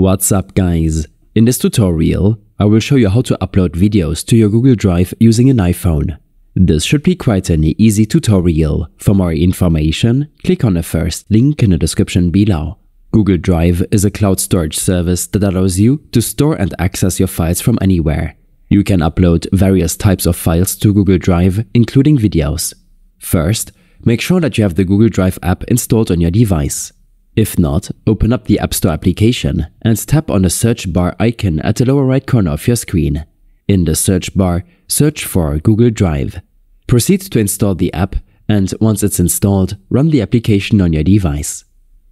What's up guys? In this tutorial, I will show you how to upload videos to your Google Drive using an iPhone. This should be quite an easy tutorial. For more information, click on the first link in the description below. Google Drive is a cloud storage service that allows you to store and access your files from anywhere. You can upload various types of files to Google Drive, including videos. First, make sure that you have the Google Drive app installed on your device. If not, open up the App Store application and tap on the search bar icon at the lower right corner of your screen. In the search bar, search for Google Drive. Proceed to install the app, and once it's installed, run the application on your device.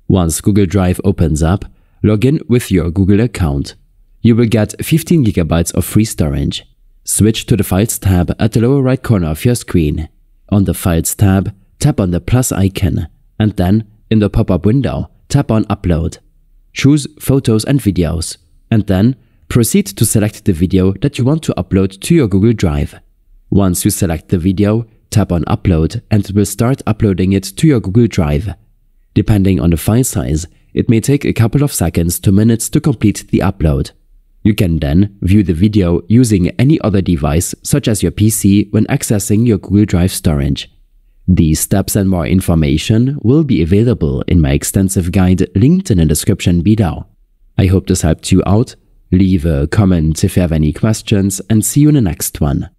Once Google Drive opens up, log in with your Google account. You will get 15 GB of free storage. Switch to the Files tab at the lower right corner of your screen. On the Files tab, tap on the plus icon, and then, in the pop-up window, tap on Upload. Choose Photos and Videos, and then proceed to select the video that you want to upload to your Google Drive. Once you select the video, tap on Upload and it will start uploading it to your Google Drive. Depending on the file size, it may take a couple of seconds to minutes to complete the upload. You can then view the video using any other device, such as your PC, when accessing your Google Drive storage. These steps and more information will be available in my extensive guide linked in the description below. I hope this helped you out. Leave a comment if you have any questions and see you in the next one.